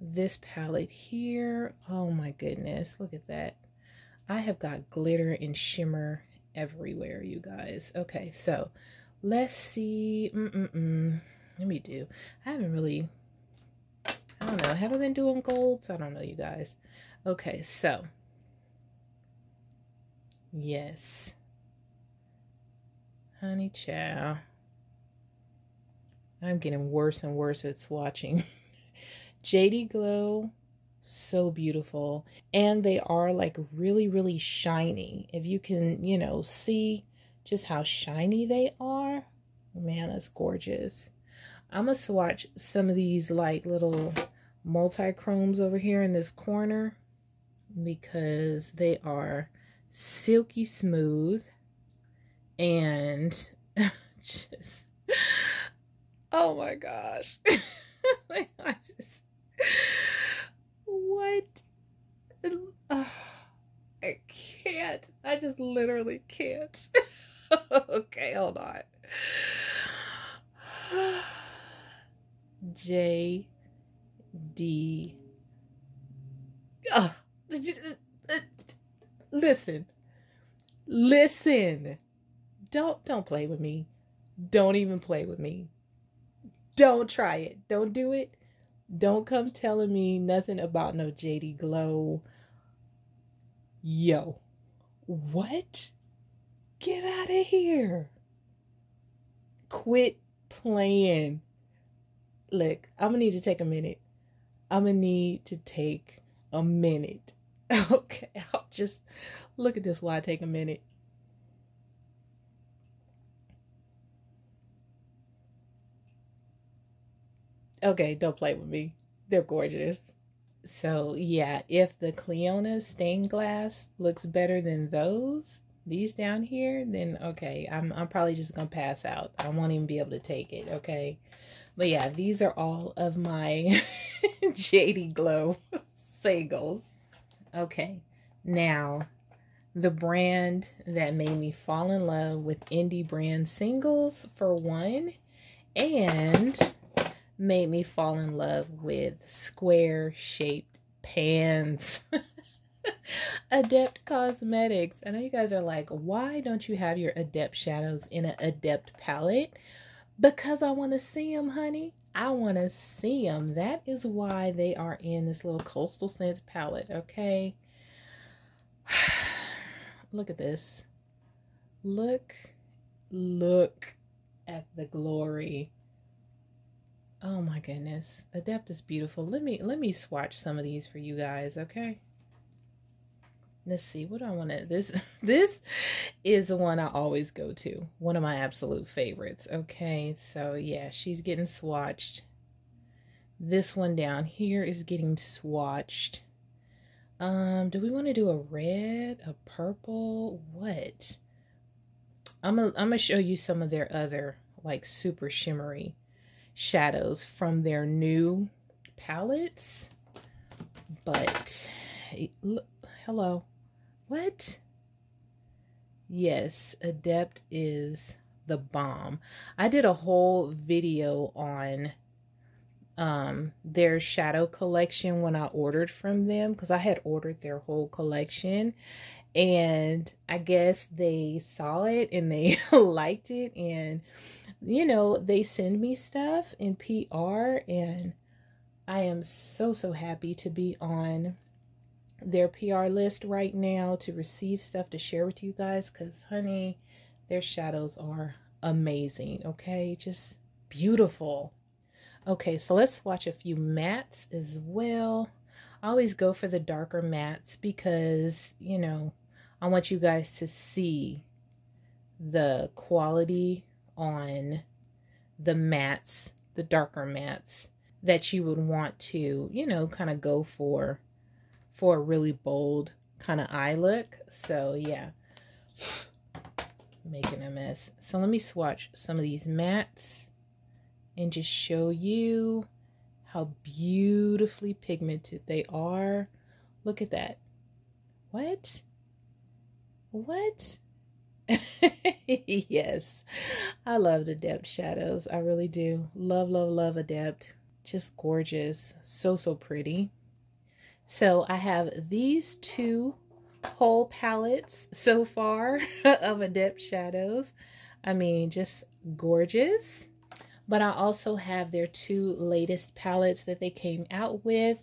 this palette here. Oh my goodness, look at that. I have got glitter and shimmer everywhere, you guys. Okay, so let's see. Let me do. I haven't been doing golds. I don't know, you guys. Okay, so yes, honey chow, I'm getting worse and worse at swatching. JD Glow, so beautiful. And they are like really, really shiny. If you can, you know, see just how shiny they are. Man, that's gorgeous. I'm going to swatch some of these like little multi-chromes over here in this corner because they are silky smooth and just, oh my gosh. I just, what? Oh, I can't. I just literally can't. Okay, hold on. JD. Oh, listen. Don't play with me. Don't even play with me. Don't try it. Don't do it. Don't come telling me nothing about no JD Glow. Yo. What? Get out of here. Quit playing. Look, I'm going to need to take a minute. Okay. I'll just look at this while I take a minute. Okay, don't play with me. They're gorgeous. So yeah, if the Clionadh stained glass looks better than these down here, then okay, I'm probably just gonna pass out. I won't even be able to take it. Okay, but yeah, these are all of my JD Glow singles. Okay, now the brand that made me fall in love with indie brand singles for one, and made me fall in love with square shaped pans. Adept Cosmetics. I know you guys are like, why don't you have your Adept shadows in an Adept palette? Because I want to see them, honey. I want to see them. That is why they are in this little Coastal Scents palette, okay? Look at this. Look at the glory. Oh my goodness. Adept is beautiful. Let me swatch some of these for you guys, okay? Let's see. What do I want to... This is the one I always go to. One of my absolute favorites, okay? So, yeah, she's getting swatched. This one down here is getting swatched. Do we want to do a red, a purple? What? I'm gonna show you some of their other, like, super shimmery shadows from their new palettes, but hello, what? Yes, Adept is the bomb. I did a whole video on their shadow collection when I ordered from them, because I had ordered their whole collection, and I guess they saw it and they liked it, and you know, they send me stuff in PR, and I am so happy to be on their PR list right now to receive stuff to share with you guys, because honey, their shadows are amazing. Okay, just beautiful. Okay, so let's swatch a few mattes as well. I always go for the darker mattes because, you know, I want you guys to see the quality on the mattes, the darker mattes, that you would want to, you know, kind of go for a really bold kind of eye look. So yeah, making a mess. So let me swatch some of these mattes and just show you how beautifully pigmented they are. Look at that. What? Yes, I love Adept shadows. I really do. Love Adept. Just gorgeous. So pretty. So I have these two whole palettes so far of Adept shadows. I mean, just gorgeous. But I also have their two latest palettes that they came out with.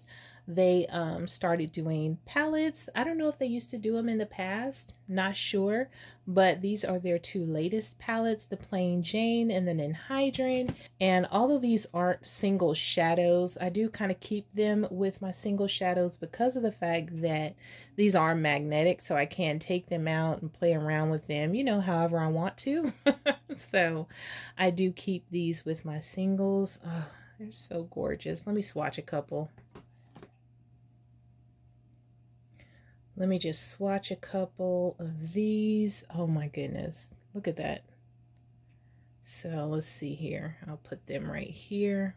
They started doing palettes. I don't know if they used to do them in the past, not sure, but these are their two latest palettes, the Plain Jane and the Ninhydrin. And all of these aren't single shadows. I do kind of keep them with my single shadows because of the fact that these are magnetic, so I can take them out and play around with them, you know, however I want to. So I do keep these with my singles. Oh, they're so gorgeous. Let me swatch a couple. Let me just swatch a couple of these. Oh my goodness, look at that. So let's see here. I'll put them right here.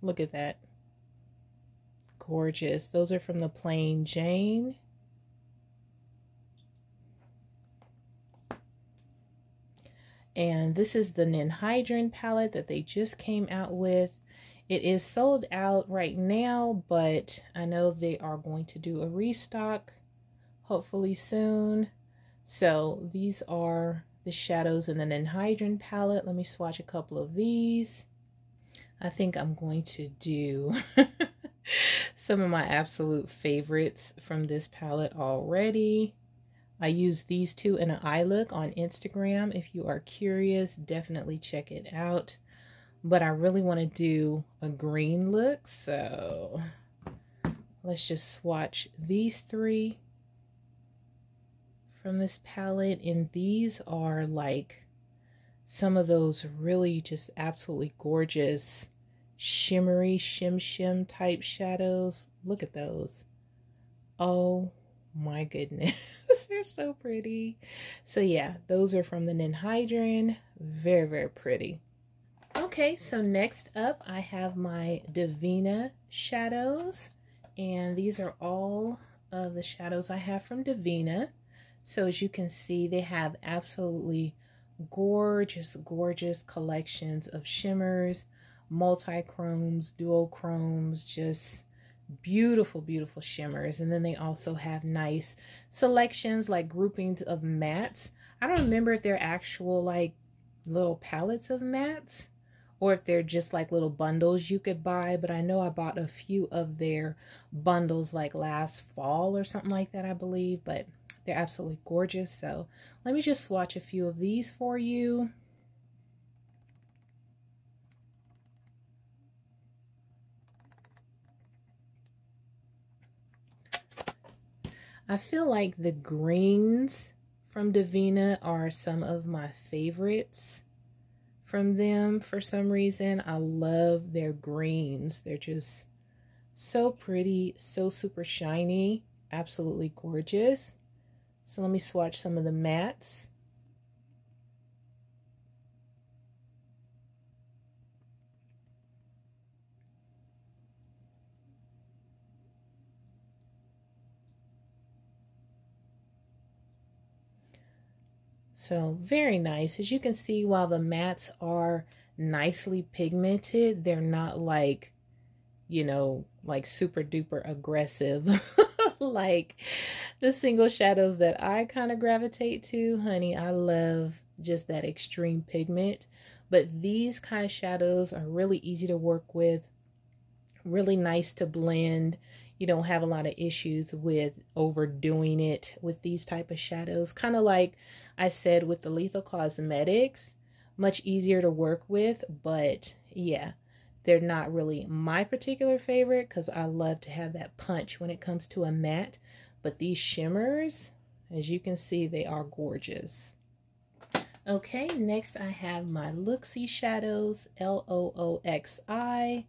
Look at that. Gorgeous. Those are from the Plain Jane. And this is the Ninhydrin palette that they just came out with. It is sold out right now, but I know they are going to do a restock hopefully soon. So these are the shadows in the Ninhydrin palette. Let me swatch a couple of these. I think I'm going to do some of my absolute favorites from this palette already. I use these two in an eye look on Instagram. If you are curious, definitely check it out. But I really want to do a green look, so let's just swatch these three from this palette. And these are like some of those really just absolutely gorgeous shimmery shim type shadows. Look at those. Oh my goodness. They're so pretty. So yeah, those are from the Ninhydrin. Very pretty. Okay, so next up I have my Davina shadows, and these are all of the shadows I have from Davina. So as you can see, they have absolutely gorgeous collections of shimmers, multi-chromes, duochromes, just beautiful shimmers. And then they also have nice selections, like groupings of mattes. I don't remember if they're actual like little palettes of mattes, or if they're just like little bundles you could buy, but I know I bought a few of their bundles like last fall or something like that, I believe, but they're absolutely gorgeous. So let me just swatch a few of these for you. I feel like the greens from Davina are some of my favorites from them. For some reason, I love their greens. They're just so pretty, so super shiny, absolutely gorgeous. So let me swatch some of the mattes. So very nice. As you can see, while the mattes are nicely pigmented, they're not like, you know, like super duper aggressive like the single shadows that I kind of gravitate to. Honey, I love just that extreme pigment. But these kind of shadows are really easy to work with, really nice to blend. you don't have a lot of issues with overdoing it with these type of shadows. Kind of like I said with the Lethal Cosmetics, much easier to work with, but yeah, they're not really my particular favorite because I love to have that punch when it comes to a matte. But these shimmers, as you can see, they are gorgeous. Okay, next I have my Looxi shadows, L-O-O-X-I,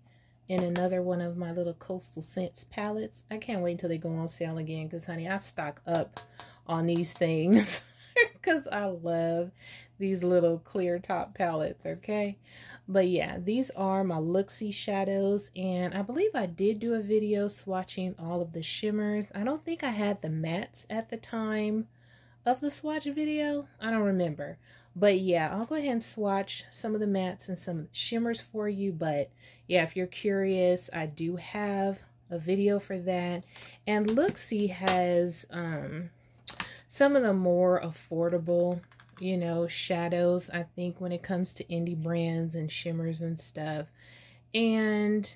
and another one of my little Coastal Scents palettes. I can't wait until they go on sale again because, honey, I stock up on these things because I love these little clear top palettes, okay? But yeah, these are my Looxi shadows, and I believe I did do a video swatching all of the shimmers. I don't think I had the mattes at the time of the swatch video. I don't remember. But yeah, I'll go ahead and swatch some of the mattes and some shimmers for you. But yeah, if you're curious, I do have a video for that. And Looxi has some of the more affordable, you know, shadows, I think, when it comes to indie brands and shimmers and stuff. And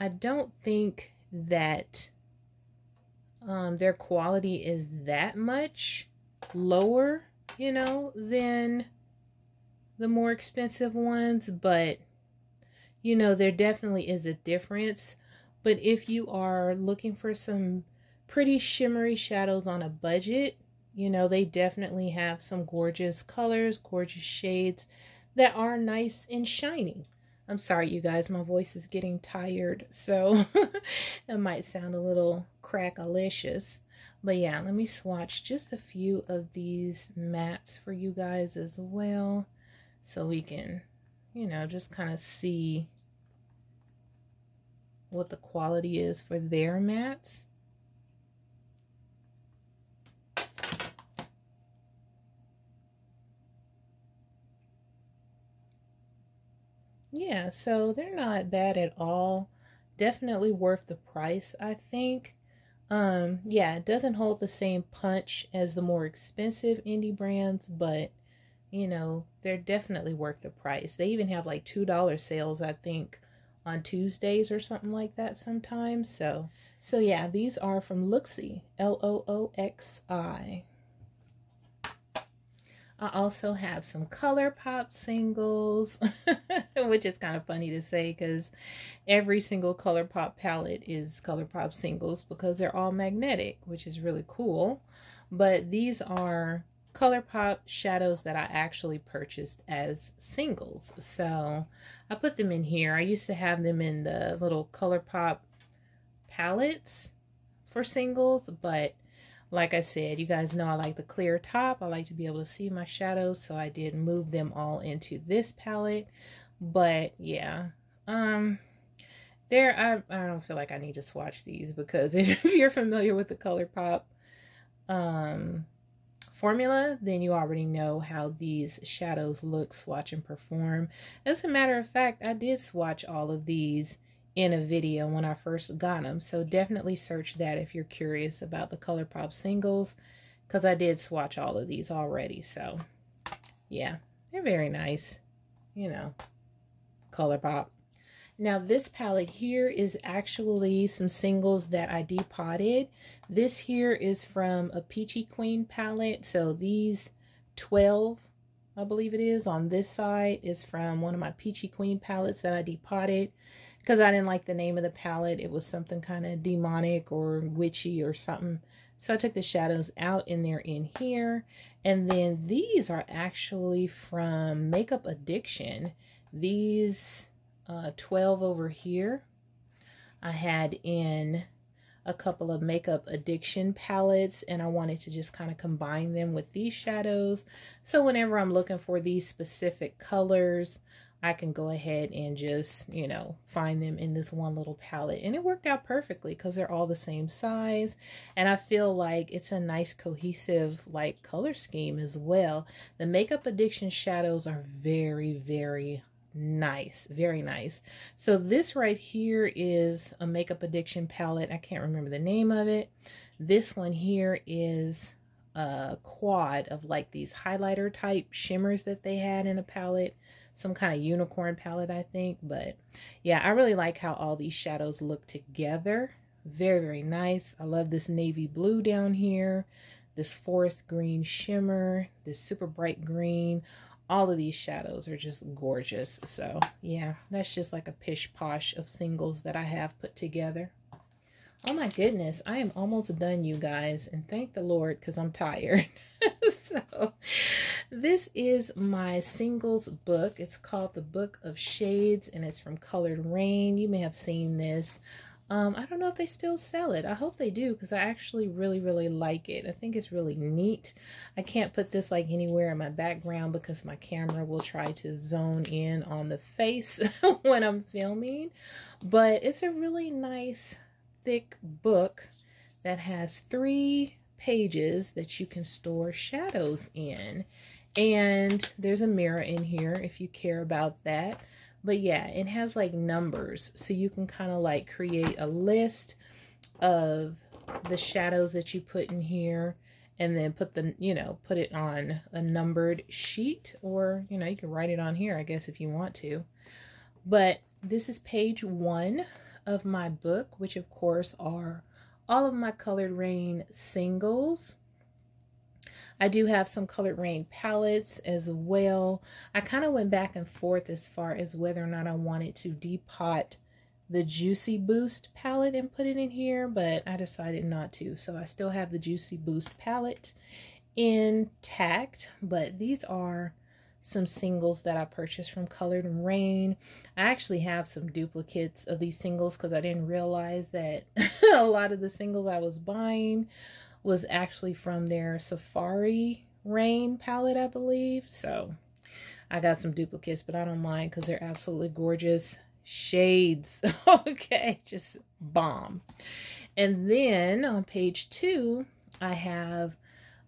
I don't think that their quality is that much lower, you know, than the more expensive ones, but you know, there definitely is a difference. But if you are looking for some pretty shimmery shadows on a budget, you know, they definitely have some gorgeous colors, gorgeous shades that are nice and shiny. I'm sorry, you guys, my voice is getting tired, so it might sound a little crackalicious. But yeah, let me swatch just a few of these mattes for you guys as well, so we can, you know, just kind of see what the quality is for their mattes. Yeah, so they're not bad at all. Definitely worth the price, I think. Yeah, it doesn't hold the same punch as the more expensive indie brands, but you know, they're definitely worth the price. They even have like $2 sales, I think, on Tuesdays or something like that sometimes. So yeah, these are from Looxi, L-O-O-X-I. I also have some ColourPop singles, which is kind of funny to say because every single ColourPop palette is ColourPop singles because they're all magnetic, which is really cool. But these are ColourPop shadows that I actually purchased as singles. So I put them in here. I used to have them in the little ColourPop palettes for singles, but like I said, you guys know I like the clear top. I like to be able to see my shadows, so I did move them all into this palette. But yeah, I don't feel like I need to swatch these because if you're familiar with the ColourPop formula, then you already know how these shadows look, swatch, and perform. As a matter of fact, I did swatch all of these in a video when I first got them, so definitely search that if you're curious about the ColourPop singles, because I did swatch all of these already. So yeah, they're very nice, you know, ColourPop. Now this palette here is actually some singles that I depotted. This here is from a Peachy Queen palette, so these 12, I believe it is, on this side is from one of my Peachy Queen palettes that I depotted because I didn't like the name of the palette. It was something kind of demonic or witchy or something. So I took the shadows out and they're in here. And then these are actually from Makeup Addiction. These 12 over here I had in a couple of Makeup Addiction palettes, and I wanted to just kind of combine them with these shadows. So whenever I'm looking for these specific colors, I can go ahead and just, you know, find them in this one little palette. And it worked out perfectly because they're all the same size. And I feel like it's a nice cohesive, like, color scheme as well. The Makeup Addiction shadows are very, very nice. Very nice. So this right here is a Makeup Addiction palette. I can't remember the name of it. This one here is a quad of, like, these highlighter type shimmers that they had in a palette. some kind of unicorn palette, I think. But yeah, I really like how all these shadows look together. Very, very nice. I love this navy blue down here, this forest green shimmer, this super bright green. All of these shadows are just gorgeous. So yeah, that's just like a pish posh of singles that I have put together. Oh my goodness, I am almost done, you guys, and thank the Lord, because I'm tired. So this is my singles book. It's called The Book of Shades, and it's from Colored Rain. You may have seen this. I don't know if they still sell it. I hope they do, because I actually really, really like it. I think it's really neat. I can't put this like anywhere in my background because my camera will try to zone in on the face when I'm filming. But it's a really nice, thick book that has 3 pages that you can store shadows in. And there's a mirror in here if you care about that. But yeah, it has like numbers, so you can kind of like create a list of the shadows that you put in here, and then put the, you know, put it on a numbered sheet, or, you know, you can write it on here, I guess, if you want to. But this is page 1 of my book, which of course are all of my Colored Rain singles. I do have some Colored Rain palettes as well. I kind of went back and forth as far as whether or not I wanted to depot the Juicy Boost palette and put it in here, but I decided not to. So I still have the Juicy Boost palette intact, but these are some singles that I purchased from Colored Rain. I actually have some duplicates of these singles because I didn't realize that a lot of the singles I was buying was actually from their Safari Rain palette, I believe. So I got some duplicates, but I don't mind because they're absolutely gorgeous shades. Okay, just bomb. And then on page 2, I have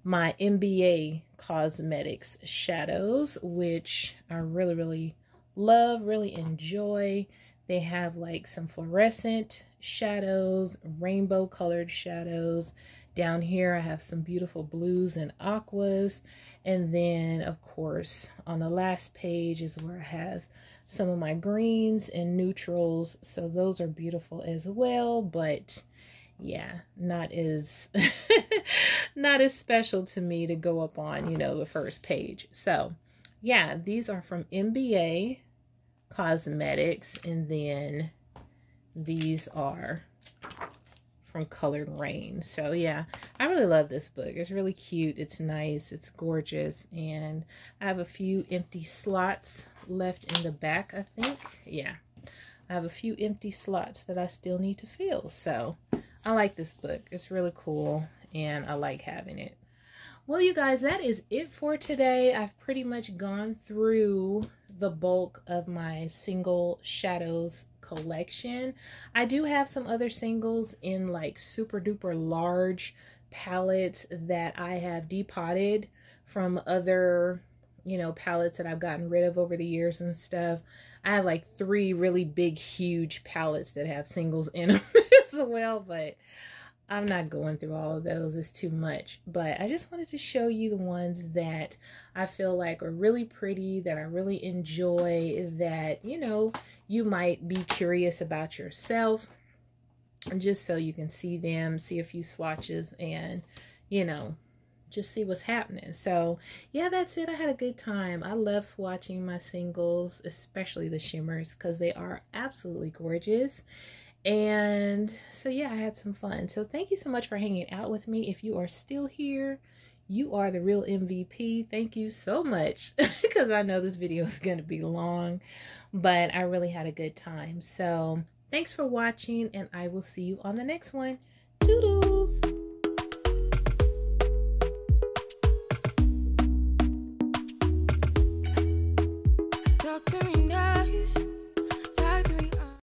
my MBA Cosmetics shadows, which I really, really love, really enjoy. They have like some fluorescent shadows, rainbow colored shadows. Down here, I have some beautiful blues and aquas. And then, of course, on the last page is where I have some of my greens and neutrals. So those are beautiful as well, but yeah, not as not as special to me to go up on, you know, the first page. So yeah, these are from MBA Cosmetics, and then these are from Colored Rain. So yeah, I really love this book. It's really cute, it's nice, it's gorgeous, and I have a few empty slots left in the back, I think. Yeah, I have a few empty slots that I still need to fill. So I like this book. It's really cool, and I like having it. Well, you guys, that is it for today. I've pretty much gone through the bulk of my single shadows collection. I do have some other singles in like super duper large palettes that I have depotted from other, you know, palettes that I've gotten rid of over the years and stuff. I have like 3 really big, huge palettes that have singles in them as well, but I'm not going through all of those. It's too much. But I just wanted to show you the ones that I feel like are really pretty, that I really enjoy, that, you know, you might be curious about yourself, just so you can see them, see a few swatches, and, you know, just see what's happening. So yeah, that's it. I had a good time. I love swatching my singles, especially the shimmers, because they are absolutely gorgeous. And so yeah, I had some fun. So thank you so much for hanging out with me. If you are still here, you are the real MVP. Thank you so much, because I know this video is going to be long, but I really had a good time. So thanks for watching, and I will see you on the next one. Toodles! Doctor